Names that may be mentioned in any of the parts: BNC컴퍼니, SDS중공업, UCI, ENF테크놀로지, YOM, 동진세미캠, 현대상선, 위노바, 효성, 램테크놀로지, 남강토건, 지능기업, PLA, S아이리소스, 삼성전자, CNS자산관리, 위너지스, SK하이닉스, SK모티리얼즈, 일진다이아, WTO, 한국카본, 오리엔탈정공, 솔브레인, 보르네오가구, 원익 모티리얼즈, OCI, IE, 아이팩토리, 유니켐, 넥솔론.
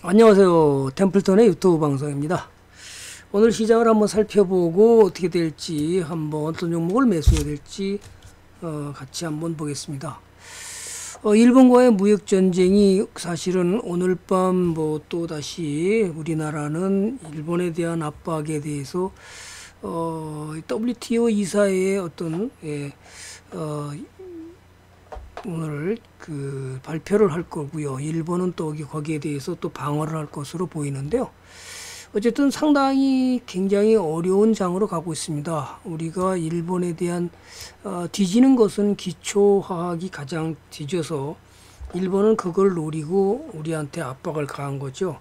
안녕하세요. 템플턴의 유튜브 방송입니다. 오늘 시장을 한번 살펴보고 어떻게 될지, 한번 어떤 종목을 매수해야 될지 같이 한번 보겠습니다. 일본과의 무역전쟁이 사실은 오늘 밤 또다시 우리나라는 일본에 대한 압박에 대해서 WTO 이사회의 어떤 오늘 발표를 할 거고요. 일본은 또 거기에 대해서 또 방어를 할 것으로 보이는데요. 어쨌든 상당히 굉장히 어려운 장으로 가고 있습니다. 우리가 일본에 대한 뒤지는 것은 기초화학이 가장 뒤져서 일본은 그걸 노리고 우리한테 압박을 가한 거죠.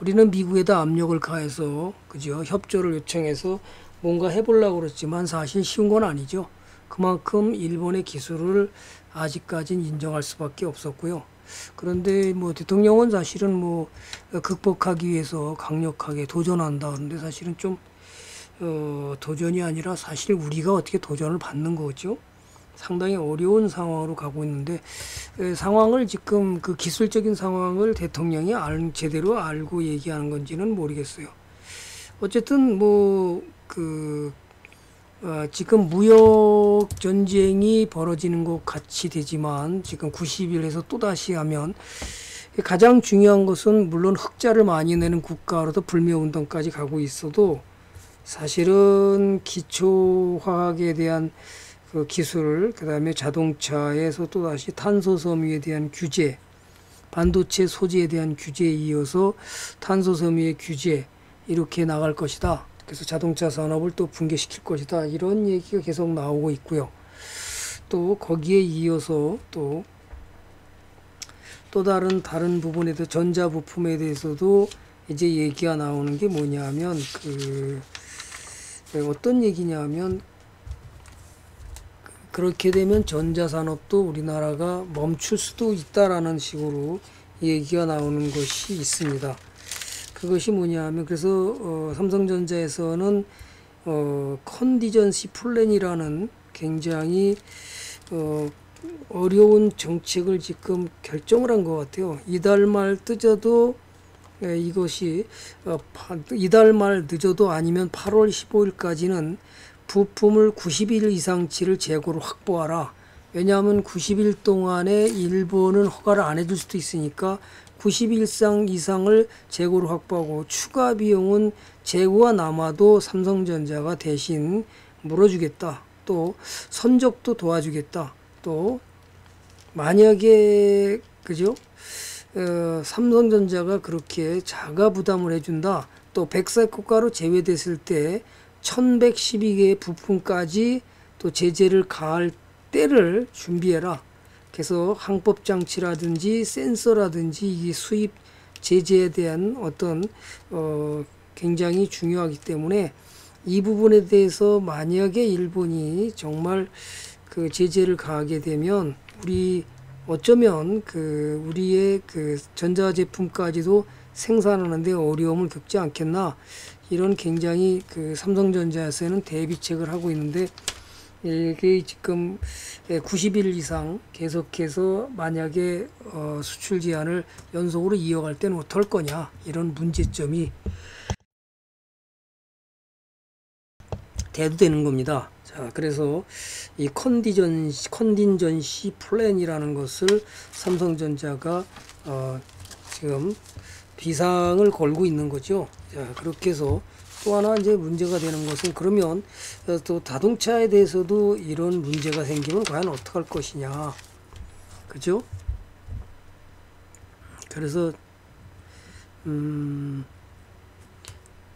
우리는 미국에다 압력을 가해서, 그죠? 협조를 요청해서 뭔가 해보려고 그랬지만 사실 쉬운 건 아니죠. 그만큼 일본의 기술을 아직까지는 인정할 수밖에 없었고요. 그런데 대통령은 사실은 극복하기 위해서 강력하게 도전한다 그러는데, 사실은 좀 도전이 아니라 사실 우리가 어떻게 도전을 받는 거죠. 상당히 어려운 상황으로 가고 있는데, 상황을 지금 기술적인 상황을 대통령이 제대로 알고 얘기하는 건지는 모르겠어요. 어쨌든 지금 무역 전쟁이 벌어지는 것 같이 되지만, 지금 90일에서 또다시 하면 가장 중요한 것은, 물론 흑자를 많이 내는 국가로도 불매운동까지 가고 있어도 사실은 기초화학에 대한 기술, 그 다음에 자동차에서 또다시 탄소섬유에 대한 규제, 반도체 소재에 대한 규제에 이어서 탄소섬유의 규제, 이렇게 나갈 것이다. 그래서 자동차 산업을 또 붕괴시킬 것이다, 이런 얘기가 계속 나오고 있고요. 또 거기에 이어서 또 다른 부분에도 전자부품에 대해서도 이제 얘기가 나오는 게 뭐냐면, 어떤 얘기냐면, 그렇게 되면 전자산업도 우리나라가 멈출 수도 있다라는 식으로 얘기가 나오는 것이 있습니다. 그것이 뭐냐면, 그래서 삼성전자에서는 컨디전시 플랜이라는 굉장히 어려운 정책을 지금 결정을 한 것 같아요. 이달 말 늦어도 이것이 이달 말 늦어도 아니면 8월 15일까지는 부품을 90일 이상치를 재고로 확보하라. 왜냐하면 90일 동안에 일본은 허가를 안 해줄 수도 있으니까 90일 이상을 재고로 확보하고, 추가 비용은 재고가 남아도 삼성전자가 대신 물어주겠다. 또 선적도 도와주겠다. 또 만약에 삼성전자가 그렇게 자가 부담을 해준다. 또 백색 국가로 제외됐을 때 1112개의 부품까지 또 제재를 가할 때를 준비해라. 그래서 항법장치라든지 센서라든지 이 수입 제재에 대한 어떤 굉장히 중요하기 때문에, 이 부분에 대해서 만약에 일본이 정말 제재를 가하게 되면 어쩌면 우리의 전자제품까지도 생산하는데 어려움을 겪지 않겠나, 이런 굉장히 삼성전자에서는 대비책을 하고 있는데, 이게 지금 90일 이상 계속해서 만약에 수출 제한을 연속으로 이어갈 때는 어떨 거냐, 이런 문제점이 대두되는 겁니다. 자, 그래서 이 컨디전시 플랜이라는 것을 삼성전자가 지금 비상을 걸고 있는 거죠. 자, 그렇게 해서 또 하나 이제 문제가 되는 것은, 그러면 또 자동차에 대해서도 이런 문제가 생기면 과연 어떻게 할 것이냐, 그죠? 그래서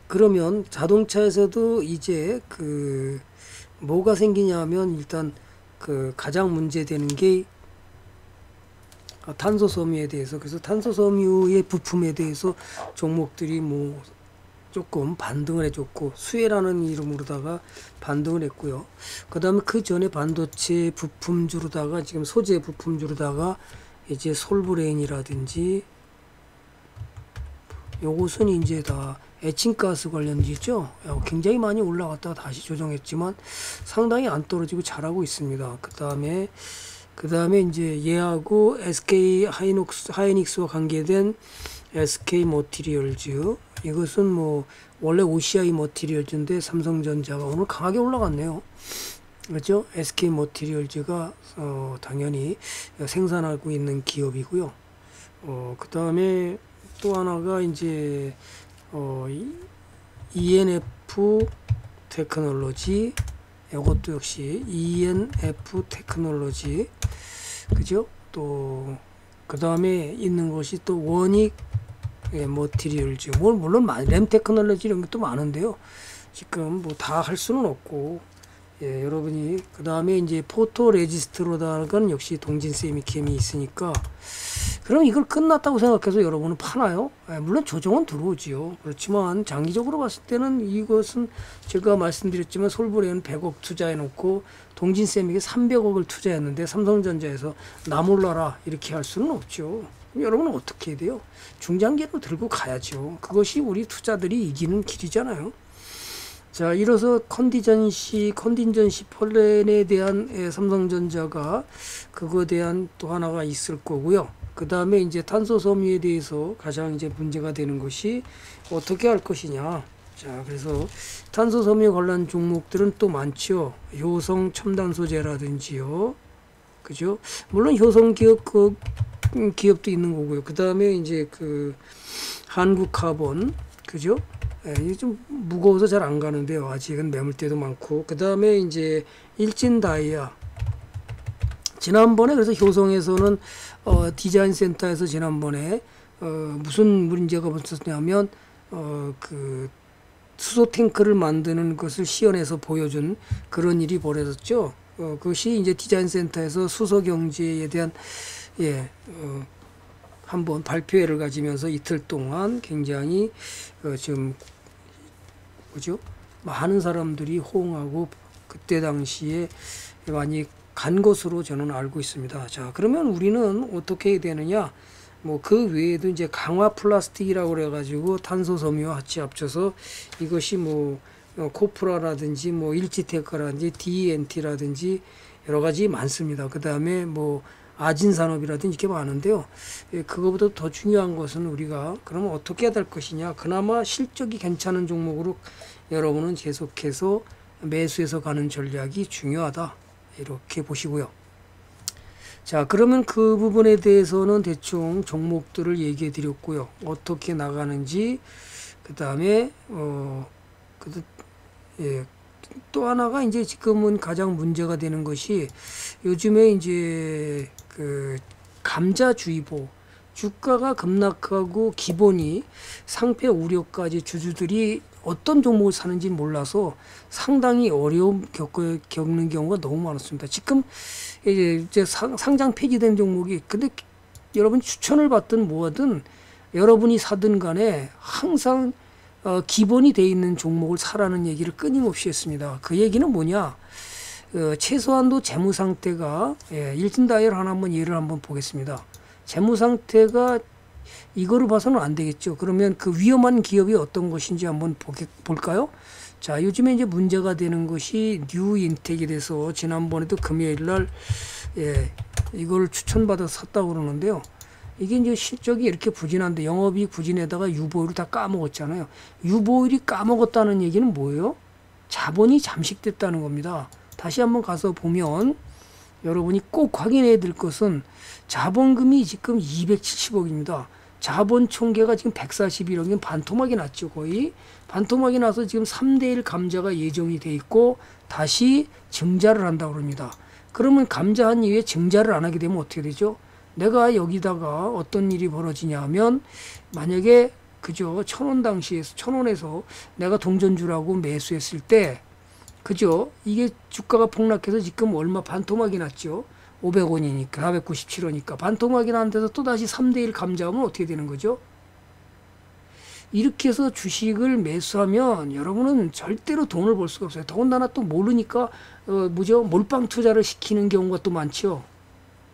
그러면 자동차에서도 이제 뭐가 생기냐면, 일단 가장 문제되는 게 탄소섬유에 대해서. 그래서 탄소섬유의 부품에 대해서 종목들이 조금 반등을 해줬고, 수혜라는 이름으로다가 반등을 했고요. 그 다음에 그 전에 반도체 부품주로다가, 지금 소재 부품주로다가 이제 솔브레인이라든지, 요것은 이제 다 에칭가스 관련지죠. 굉장히 많이 올라갔다가 다시 조정했지만 상당히 안 떨어지고 잘하고 있습니다. 그 다음에 이제 얘하고 SK하이닉스와 관계된 SK모티리얼즈, 이것은 뭐 원래 OCI 모티리얼즈인데 삼성전자가 오늘 강하게 올라갔네요. 그렇죠? SK모티리얼즈가 당연히 생산하고 있는 기업이고요. 그 다음에 또 하나가 이제 ENF테크놀로지, 이것도 역시 ENF테크놀로지, 그죠? 또 그 다음에 있는 것이 또 원익 모티리얼즈, 물론 램테크놀로지 이런 것도 많은데요. 지금 뭐 다 할 수는 없고, 예, 여러분이 그 다음에 이제 포토레지스트로다가는 역시 동진세미캠이 있으니까, 그럼 이걸 끝났다고 생각해서 여러분은 파나요? 예, 물론 조정은 들어오지요. 그렇지만 장기적으로 봤을 때는 이것은 제가 말씀드렸지만 솔브레인 100억 투자해 놓고 동진세미캠 300억을 투자했는데 삼성전자에서 나 몰라라 이렇게 할 수는 없죠. 그럼 여러분은 어떻게 해야 돼요? 중장기로 들고 가야죠. 그것이 우리 투자들이 이기는 길이잖아요. 자, 이로써 컨디전시 플랜에 대한 삼성전자가 그거에 대한 또 하나가 있을 거고요. 그 다음에 이제 탄소 섬유에 대해서 가장 이제 문제가 되는 것이 어떻게 할 것이냐. 자, 그래서 탄소 섬유 관련 종목들은 또 많죠. 효성 첨단 소재라든지요. 그죠? 물론 효성 기업 그 기업도 있는 거고요. 그 다음에 이제 그 한국카본, 그죠? 예, 이게 좀 무거워서 잘 안 가는데요. 아직은 매물대도 많고. 그 다음에 이제 일진다이아. 지난번에 그래서 효성에서는 디자인센터에서 지난번에 무슨 문제가 있었냐면 그 수소 탱크를 만드는 것을 시연해서 보여준 그런 일이 벌어졌죠. 그것이 이제 디자인센터에서 수소 경제에 대한 한번 발표회를 가지면서 이틀 동안 굉장히 지금 뭐죠? 많은 사람들이 호응하고 그때 당시에 많이 간 것으로 저는 알고 있습니다. 자, 그러면 우리는 어떻게 해야 되느냐? 뭐 그 외에도 이제 강화 플라스틱이라고 그래가지고 탄소 섬유와 같이 합쳐서 이것이 뭐 코프라라든지 뭐 일지테크라든지 DENT라든지 여러 가지 많습니다. 그 다음에 뭐 아진산업이라든지 이렇게 많은데요. 그거보다 더 중요한 것은 우리가 그러면 어떻게 해야 될 것이냐. 그나마 실적이 괜찮은 종목으로 여러분은 계속해서 매수해서 가는 전략이 중요하다, 이렇게 보시고요. 자, 그러면 그 부분에 대해서는 대충 종목들을 얘기해 드렸고요. 어떻게 나가는지, 그 다음에 또 하나가 이제 지금은 가장 문제가 되는 것이 요즘에 이제 그 감자주의보, 주가가 급락하고 기본이 상패 우려까지 주주들이 어떤 종목을 사는지 몰라서 상당히 어려움 겪는 경우가 너무 많았습니다. 지금 이제 상장 폐지된 종목이, 근데 여러분 추천을 받든 뭐하든 여러분이 사든 간에 항상 기본이 돼 있는 종목을 사라는 얘기를 끊임없이 했습니다. 그 얘기는 뭐냐? 최소한도 재무상태가, 일진다이얼 하나 한번 예를 한번 보겠습니다. 재무상태가 이거를 봐서는 안 되겠죠. 그러면 그 위험한 기업이 어떤 것인지 한번 볼까요? 자, 요즘에 이제 문제가 되는 것이 뉴인텍이 돼서 지난번에도 금요일날 이걸 추천받아서 샀다고 그러는데요. 이게 이제 실적이 이렇게 부진한데 영업이익 부진에다가 유보율을 다 까먹었잖아요. 유보율이 까먹었다는 얘기는 뭐예요? 자본이 잠식됐다는 겁니다. 다시 한번 가서 보면 여러분이 꼭 확인해야 될 것은 자본금이 지금 270억입니다. 자본 총계가 지금 141억이면 반토막이 났죠. 거의 반토막이 나서 지금 3:1 감자가 예정이 돼 있고 다시 증자를 한다고 합니다. 그러면 감자한 이후에 증자를 안 하게 되면 어떻게 되죠? 내가 여기다가 어떤 일이 벌어지냐 하면, 만약에 그죠, 1,000원 당시에서 1,000원에서 내가 동전주라고 매수했을 때, 그죠, 이게 주가가 폭락해서 지금 얼마 반토막이 났죠. 500원이니까 497원이니까 반토막이 난 데서 또다시 3:1 감자하면 어떻게 되는 거죠? 이렇게 해서 주식을 매수하면 여러분은 절대로 돈을 벌 수가 없어요. 더군다나 또 모르니까 몰빵 투자를 시키는 경우가 또 많죠.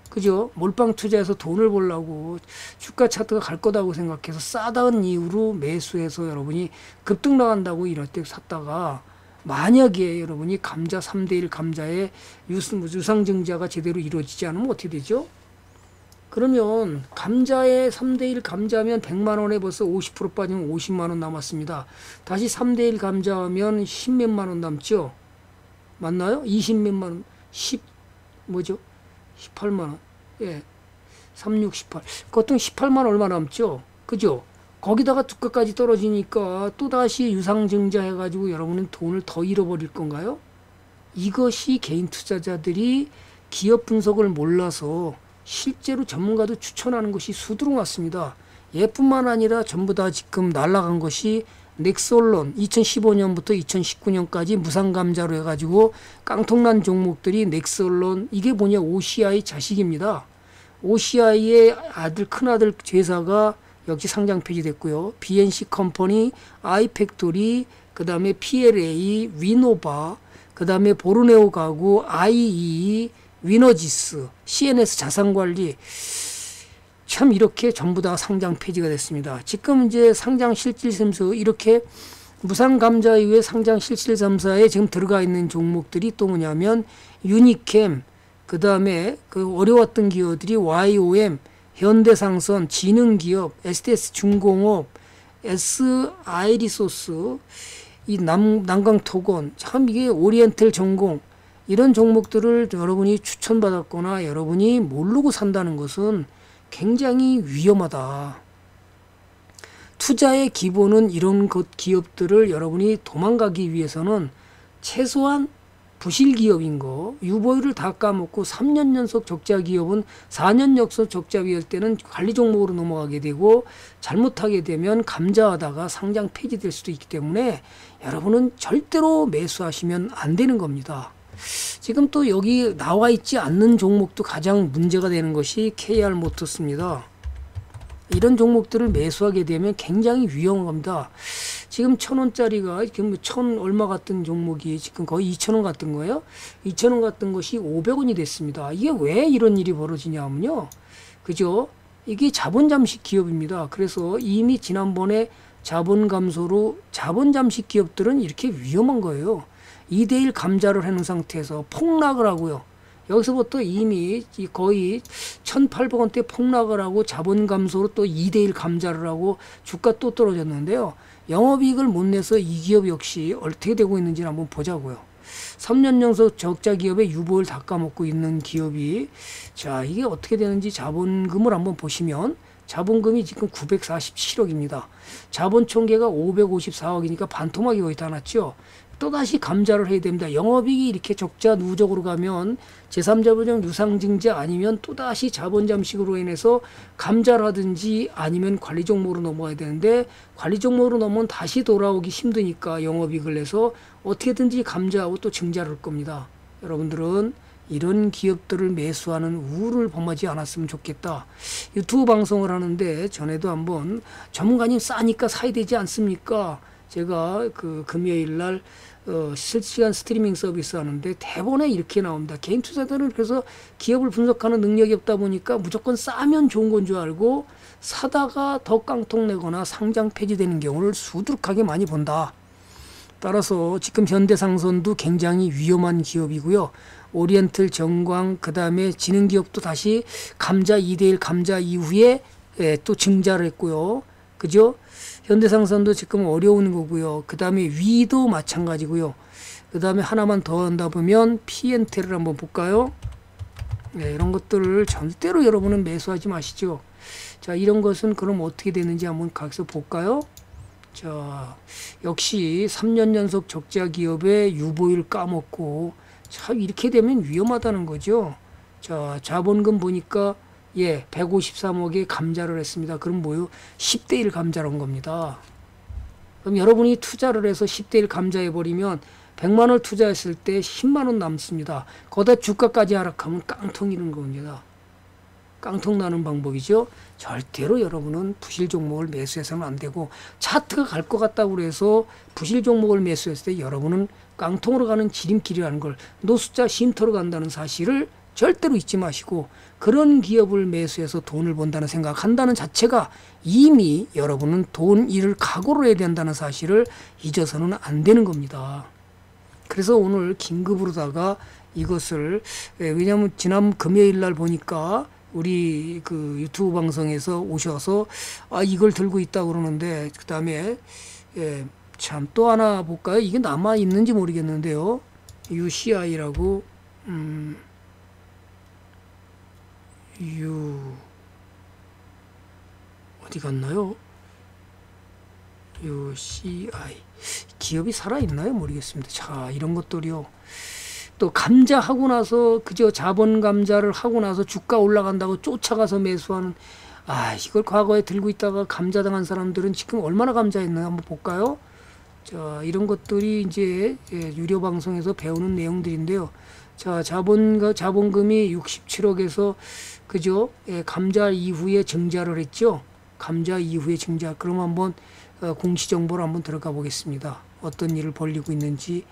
그죠? 몰빵 투자해서 돈을 벌려고 주가 차트가 갈 거다고 생각해서 싸다는 이유로 매수해서 여러분이 급등 나간다고 이럴 때 샀다가, 만약에 여러분이 감자 3:1 감자의 유상증자가 제대로 이루어지지 않으면 어떻게 되죠? 그러면 감자의 3:1 감자면 100만원에 벌써 50% 빠지면 50만원 남았습니다. 다시 3:1 감자하면 10몇만원 남죠. 맞나요? 20몇만원, 10, 뭐죠? 18만원. 예. 36, 18. 보통 18만 얼마 남죠? 그죠? 거기다가 두가까지 떨어지니까 또다시 유상증자 해가지고 여러분은 돈을 더 잃어버릴 건가요? 이것이 개인 투자자들이 기업 분석을 몰라서 실제로 전문가도 추천하는 것이 수두룩 왔습니다. 얘뿐만 아니라 전부 다 지금 날아간 것이 넥솔론 2015년부터 2019년까지 무상감자로 해가지고 깡통난 종목들이 넥솔론, 이게 뭐냐, OCI 자식입니다. OCI의 아들, 큰아들 제사가 역시 상장 폐지됐고요. BNC컴퍼니, 아이팩토리, 그 다음에 PLA, 위노바, 그 다음에 보르네오가구, IE, 위너지스, CNS자산관리, 참 이렇게 전부 다 상장 폐지가 됐습니다. 지금 이제 상장 실질심사, 이렇게 무상감자에 의해 상장 실질심사에 지금 들어가 있는 종목들이 또 뭐냐면 유니켐, 그 다음에 그 어려웠던 기업들이 YOM, 현대상선, 지능기업, SDS중공업, S아이리소스, 이 남강토건, 참 이게 오리엔탈정공, 이런 종목들을 여러분이 추천받았거나 여러분이 모르고 산다는 것은 굉장히 위험하다. 투자의 기본은 이런 것 기업들을 여러분이 도망가기 위해서는 최소한 부실기업인 거, 유보율을 다 까먹고 3년 연속 적자기업은 4년 연속 적자기일 때는 관리 종목으로 넘어가게 되고 잘못하게 되면 감자하다가 상장 폐지될 수도 있기 때문에 여러분은 절대로 매수하시면 안 되는 겁니다. 지금 또 여기 나와 있지 않는 종목도 가장 문제가 되는 것이 KR모터스입니다. 이런 종목들을 매수하게 되면 굉장히 위험합니다. 지금 1000원짜리가 지금 1000 얼마 같은 종목이 지금 거의 2000원 같은 거예요. 2000원 같은 것이 500원이 됐습니다. 이게 왜 이런 일이 벌어지냐면요, 그죠? 이게 자본 잠식 기업입니다. 그래서 이미 지난번에 자본 감소로 자본 잠식 기업들은 이렇게 위험한 거예요. 2:1 감자를 해놓은 상태에서 폭락을 하고요. 여기서부터 이미 거의 1800원대 폭락을 하고 자본 감소로 또 2:1 감자를 하고 주가 또 떨어졌는데요. 영업이익을 못 내서 이 기업 역시 어떻게 되고 있는지 한번 보자고요. 3년 연속 적자 기업의 유보를 다 까먹고 있는 기업이, 자, 이게 어떻게 되는지 자본금을 한번 보시면 자본금이 지금 947억입니다. 자본총계가 554억이니까 반토막이 거의 다 났죠. 또다시 감자를 해야 됩니다. 영업이익이 이렇게 적자 누적으로 가면 제3자본적 유상증자 아니면 또다시 자본잠식으로 인해서 감자라든지 아니면 관리종목으로 넘어가야 되는데 관리종목으로 넘으면 다시 돌아오기 힘드니까 영업이익을 내서 어떻게든지 감자하고 또 증자를 할 겁니다. 여러분들은 이런 기업들을 매수하는 우를 범하지 않았으면 좋겠다. 유튜브 방송을 하는데 전에도 한번 전문가님 싸니까 사야 되지 않습니까? 제가 그 금요일날 실시간 스트리밍 서비스 하는데 대본에 이렇게 나옵니다. 개인 투자자들은 그래서 기업을 분석하는 능력이 없다 보니까 무조건 싸면 좋은 건 줄 알고 사다가 더 깡통내거나 상장 폐지되는 경우를 수두룩하게 많이 본다. 따라서 지금 현대상선도 굉장히 위험한 기업이고요. 오리엔탈 정광, 그 다음에 지능기업도 다시 감자 2:1 감자 이후에 또 증자를 했고요. 그죠? 현대상선도 지금 어려운 거고요. 그 다음에 위도 마찬가지고요. 그 다음에 하나만 더 한다 보면 PNT를 한번 볼까요? 네, 이런 것들을 절대로 여러분은 매수하지 마시죠. 자, 이런 것은 그럼 어떻게 되는지 한번 가서 볼까요? 자, 역시 3년 연속 적자 기업의 유보율 까먹고 참 이렇게 되면 위험하다는 거죠. 자, 자본금 보니까 예, 153억에 감자를 했습니다. 그럼 뭐요? 10:1 감자를 한 겁니다. 그럼 여러분이 투자를 해서 10:1 감자해버리면 100만원 투자했을 때 10만원 남습니다. 거기다 주가까지 하락하면 깡통이는 겁니다. 깡통 나는 방법이죠. 절대로 여러분은 부실 종목을 매수해서는 안 되고 차트가 갈 것 같다고 해서 부실 종목을 매수했을 때 여러분은 깡통으로 가는 지름길이라는 걸, 노숙자 쉼터로 간다는 사실을 절대로 잊지 마시고 그런 기업을 매수해서 돈을 번다는 생각한다는 자체가 이미 여러분은 돈 일을 각오로 해야 된다는 사실을 잊어서는 안 되는 겁니다. 그래서 오늘 긴급으로다가 이것을, 왜냐하면 지난 금요일날 보니까 우리 그 유튜브 방송에서 오셔서 아 이걸 들고 있다 그러는데, 그 다음에 예, 참 또 하나 볼까요? 이게 남아 있는지 모르겠는데요. UCI라고 어디 갔나요? UCI 기업이 살아있나요? 모르겠습니다. 자, 이런 것들이요. 또 감자 하고 나서 그저 자본 감자를 하고 나서 주가 올라간다고 쫓아가서 매수하는, 아 이걸 과거에 들고 있다가 감자당한 사람들은 지금 얼마나 감자했나 한번 볼까요? 자, 이런 것들이 이제 유료 방송에서 배우는 내용들인데요. 자, 자본금이 67억에서 그죠? 예, 감자 이후에 증자를 했죠. 감자 이후에 증자. 그럼 한번 공시 정보를 한번 들어가 보겠습니다. 어떤 일을 벌이고 있는지.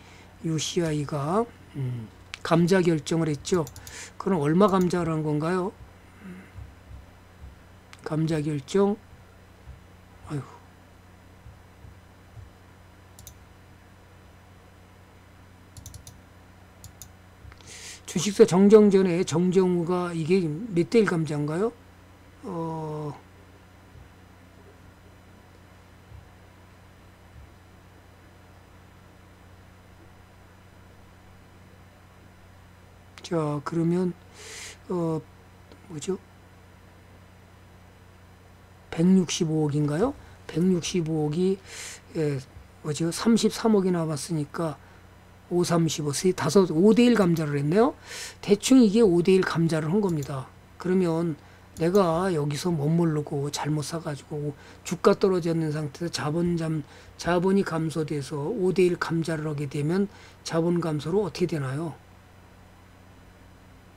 UCI가 감자 결정을 했죠. 그럼 얼마 감자를 한 건가요? 감자 결정. 아이고. 주식사 정정 전에 정정후가 이게 몇 대 1 감자인가요? 자, 그러면 뭐죠? 165억인가요? 165억이 예, 뭐죠? 33억이 남았으니까 5, 35, 5대1 감자를 했네요. 대충 이게 5대1 감자를 한 겁니다. 그러면 내가 여기서 머무르고 잘못 사가지고 주가 떨어지는 상태에서 자본이 감소돼서 5대1 감자를 하게 되면 자본 감소로 어떻게 되나요?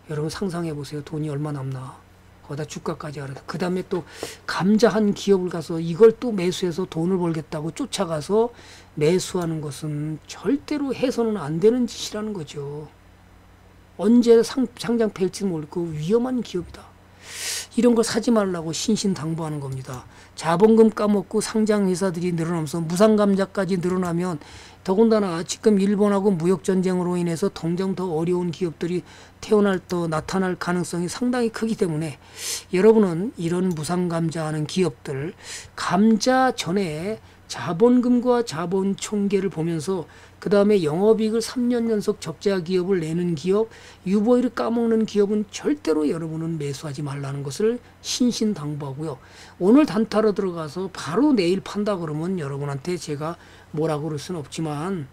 여러분 상상해 보세요. 돈이 얼마 남나. 거기다 주가까지 알아. 그 다음에 또 감자 한 기업을 가서 이걸 또 매수해서 돈을 벌겠다고 쫓아가서 매수하는 것은 절대로 해서는 안 되는 짓이라는 거죠. 언제 상장 팰지 모르고 위험한 기업이다. 이런 걸 사지 말라고 신신당부하는 겁니다. 자본금 까먹고 상장 회사들이 늘어나면서 무상감자까지 늘어나면, 더군다나 지금 일본하고 무역전쟁으로 인해서 당장 더 어려운 기업들이 나타날 가능성이 상당히 크기 때문에, 여러분은 이런 무상감자하는 기업들 감자 전에 자본금과 자본총계를 보면서, 그 다음에 영업이익을 3년 연속 적자 기업을 내는 기업, 유보율을 까먹는 기업은 절대로 여러분은 매수하지 말라는 것을 신신당부하고요. 오늘 단타로 들어가서 바로 내일 판다 그러면 여러분한테 제가 뭐라고 그럴 수는 없지만,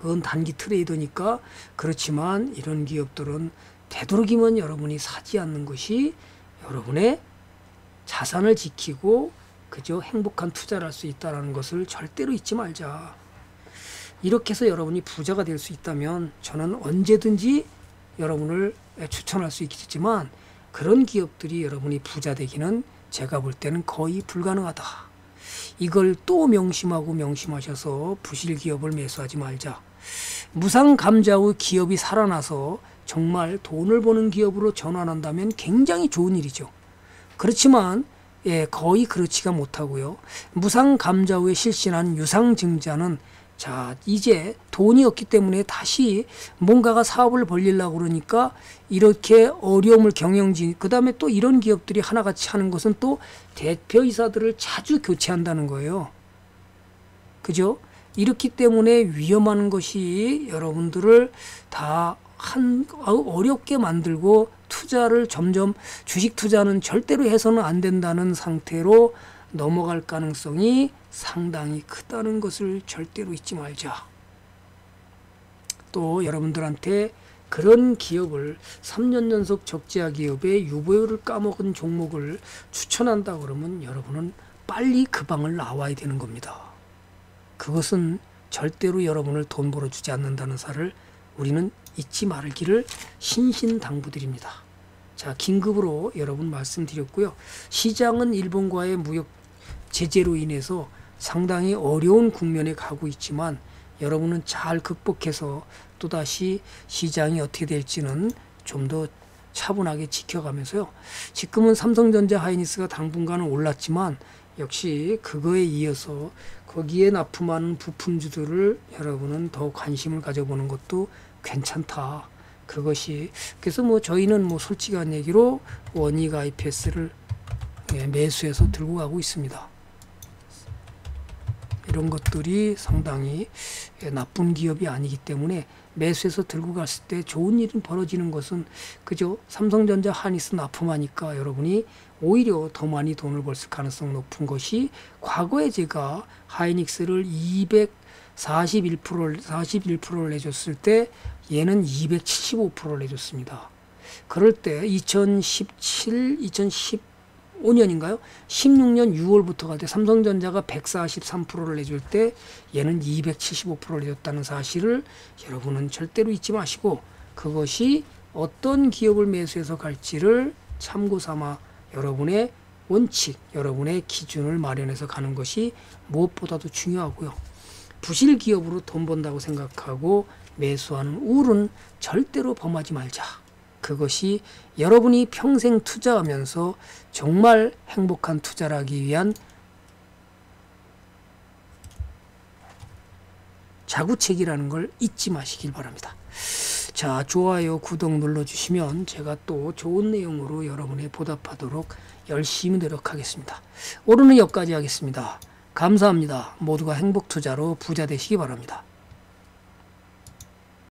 그건 단기 트레이더니까. 그렇지만 이런 기업들은 되도록이면 여러분이 사지 않는 것이 여러분의 자산을 지키고 그저 행복한 투자를 할 수 있다는 것을 절대로 잊지 말자. 이렇게 해서 여러분이 부자가 될 수 있다면 저는 언제든지 여러분을 추천할 수 있겠지만, 그런 기업들이 여러분이 부자 되기는 제가 볼 때는 거의 불가능하다. 이걸 또 명심하셔서 부실 기업을 매수하지 말자. 무상감자의 기업이 살아나서 정말 돈을 버는 기업으로 전환한다면 굉장히 좋은 일이죠. 그렇지만 예, 거의 그렇지가 못하고요. 무상감자 후에 실신한 유상증자는, 자, 이제 돈이 없기 때문에 다시 뭔가가 사업을 벌리려고 그러니까 이렇게 어려움을 그 다음에 또 이런 기업들이 하나같이 하는 것은 또 대표이사들을 자주 교체한다는 거예요. 그죠? 이렇기 때문에 위험한 것이 여러분들을 다 어렵게 만들고, 투자를 점점, 주식 투자는 절대로 해서는 안 된다는 상태로 넘어갈 가능성이 상당히 크다는 것을 절대로 잊지 말자. 또 여러분들한테 그런 기업을 3년 연속 적자 기업의 유보율을 까먹은 종목을 추천한다 그러면 여러분은 빨리 그 방을 나와야 되는 겁니다. 그것은 절대로 여러분을 돈 벌어주지 않는다는 사실을 우리는 잊지 말기를 신신당부드립니다. 자, 긴급으로 여러분 말씀드렸고요. 시장은 일본과의 무역 제재로 인해서 상당히 어려운 국면에 가고 있지만, 여러분은 잘 극복해서 또다시 시장이 어떻게 될지는 좀 더 차분하게 지켜가면서요. 지금은 삼성전자 하이닉스가 당분간은 올랐지만 역시 그거에 이어서 거기에 납품하는 부품주들을 여러분은 더 관심을 가져보는 것도 괜찮다. 그것이 그래서 뭐 저희는 뭐 솔직한 얘기로 원익 IPS를 매수해서 들고 가고 있습니다. 이런 것들이 상당히 나쁜 기업이 아니기 때문에 매수해서 들고 갔을 때 좋은 일은 벌어지는 것은 그저 삼성전자, 하이닉스 납품하니까 여러분이 오히려 더 많이 돈을 벌 가능성 높은 것이 과거에 제가 하이닉스를 41%를 내줬을 때 얘는 275%를 내줬습니다. 그럴 때 2015년인가요? 16년 6월부터 갈 때 삼성전자가 143%를 내줄 때 얘는 275%를 내줬다는 사실을 여러분은 절대로 잊지 마시고 그것이 어떤 기업을 매수해서 갈지를 참고 삼아 여러분의 원칙, 여러분의 기준을 마련해서 가는 것이 무엇보다도 중요하고요. 부실 기업으로 돈 번다고 생각하고 매수하는 우울은 절대로 범하지 말자. 그것이 여러분이 평생 투자하면서 정말 행복한 투자를 하기 위한 자구책이라는 걸 잊지 마시길 바랍니다. 자, 좋아요, 구독 눌러주시면 제가 또 좋은 내용으로 여러분에 보답하도록 열심히 노력하겠습니다. 오늘은 여기까지 하겠습니다. 감사합니다. 모두가 행복투자로 부자 되시기 바랍니다.